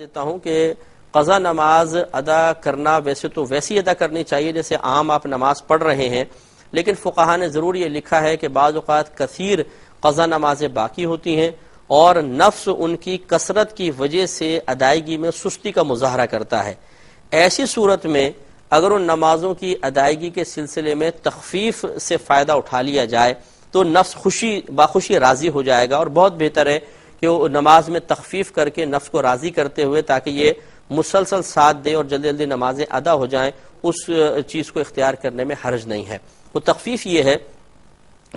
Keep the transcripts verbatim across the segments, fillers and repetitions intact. देता हूँ कि क़ज़ा नमाज अदा करना वैसे तो वैसी अदा करनी चाहिए जैसे आम आप नमाज पढ़ रहे हैं, लेकिन फ़ुक़हा ने ज़रूर ये लिखा है कि बाज़ औक़ात कसीर क़ज़ा नमाजें बाकी होती हैं और नफ्स उनकी कसरत की वजह से अदायगी में सुस्ती का मुज़ाहरा करता है। ऐसी सूरत में अगर उन नमाजों की अदायगी के सिलसिले में तखफीफ से फ़ायदा उठा लिया जाए तो नफ्स खुशी बाखुशी राज़ी हो जाएगा, और बहुत बेहतर है कि वो नमाज में तखफीफ करके नफ्स को राज़ी करते हुए ताकि ये मुसलसल साथ दे और जल्दी जल्दी नमाजें अदा हो जाएं, उस चीज़ को इख्तियार करने में हर्ज नहीं है। वो तखफीफ ये है,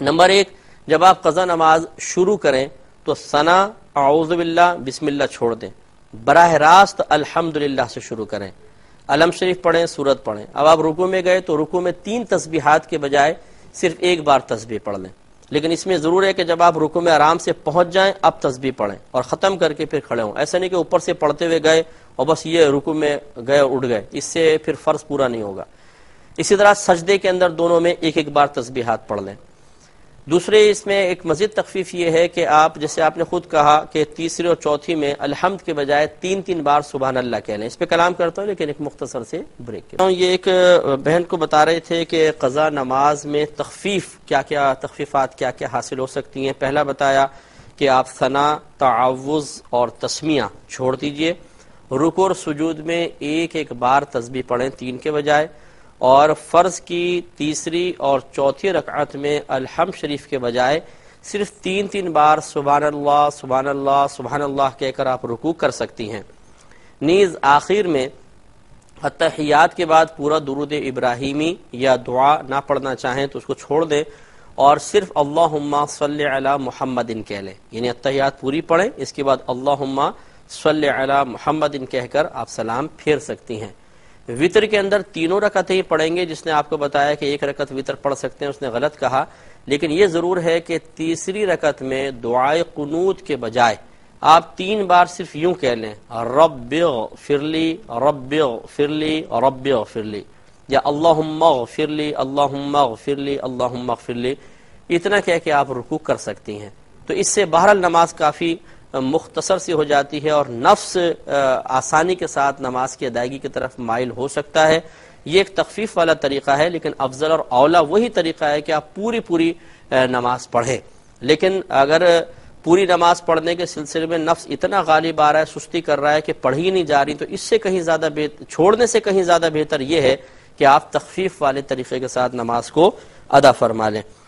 नंबर एक, जब आप क़ज़ा नमाज शुरू करें तो सना औज़ु बिल्लाह बिस्मिल्लाह छोड़ दें, बराह रास्त अल्हम्दुलिल्लाह से शुरू करें, अलम शरीफ पढ़ें, सूरत पढ़ें। अब आप रुकू में गए तो रुकू में तीन तस्बीहात के बजाय सिर्फ एक बार तस्बीह पढ़ लें, लेकिन इसमें ज़रूर है कि जब आप रुकू में आराम से पहुंच जाएं अब तस्बीह पढ़ें और ख़त्म करके फिर खड़े हों। ऐसा नहीं कि ऊपर से पढ़ते हुए गए और बस ये रुकू में गए और उठ गए, इससे फिर फ़र्ज़ पूरा नहीं होगा। इसी तरह सजदे के अंदर दोनों में एक एक बार तस्बीहात पढ़ लें। दूसरे इसमें एक मज़ीद तखफीफ ये है कि आप, जैसे आपने खुद कहा कि तीसरे और चौथी में अलहम्द के बजाय तीन तीन बार सुबहान अल्लाह कह लें। इस पर कलाम करता हूँ लेकिन एक मुख्तसर से ब्रेक के। ये एक बहन को बता रहे थे कि क़ज़ा नमाज में तखफीफ क्या क्या तखफीफात क्या क्या हासिल हो सकती हैं। पहला बताया कि आप सना, तआवुज़ और तस्मिया छोड़ दीजिए, रुकू और सुजूद में एक एक बार तस्बीह पढ़ें तीन के बजाय, और फ़र्ज़ की तीसरी और चौथी रकात में अल्हम्द शरीफ के बजाय सिर्फ तीन तीन बार सुबहानल्लाह सुबहानल्लाह सुबहानल्लाह कहकर आप रुकू कर सकती हैं। नीज़ आखिर में अत्तहियात के बाद पूरा दुरूद इब्राहिमी या दुआ ना पढ़ना चाहें तो उसको छोड़ दें और सिर्फ अल्लाहुम्मा सल्लि अला मुहम्मदिन कह लें, यानी अत्तहियात पूरी पढ़ें, इसके बाद अल्लाहुम्मा सल्लि अला मुहम्मदिन कहकर आप सलाम फेर सकती हैं। वितर के अंदर तीनों रकतें ही पढ़ेंगे, जिसने आपको बताया कि एक रकत वितर पढ़ सकते हैं उसने गलत कहा, लेकिन ये ज़रूर है कि तीसरी रकत में दुआए कुनूत के बजाय आप तीन बार सिर्फ यूँ कह लें रब्बिग़फ़िरली रब्बिग़फ़िरली रब्बिग़फ़िरली या अल्लाहुम्मग़फ़िरली अल्लाहुम्मग़फ़िरली अल्लाहुम्मग़फ़िरली, इतना कह के आप रुकू कर सकती हैं। तो इससे बहरहाल नमाज काफ़ी मुख्तसर सी हो जाती है और नफ्स आसानी के साथ नमाज की अदायगी की तरफ माइल हो सकता है। ये एक तखफीफ वाला तरीक़ा है, लेकिन अफजल और औला वही तरीक़ा है कि आप पूरी पूरी नमाज पढ़ें, लेकिन अगर पूरी नमाज पढ़ने के सिलसिले में नफ्स इतना गालिब आ रहा है, सुस्ती कर रहा है कि पढ़ ही नहीं जा रही, तो इससे कहीं ज़्यादा बेहतर, छोड़ने से कहीं ज़्यादा बेहतर यह है कि आप तखफीफ वाले तरीक़े के साथ नमाज को अदा फरमा लें।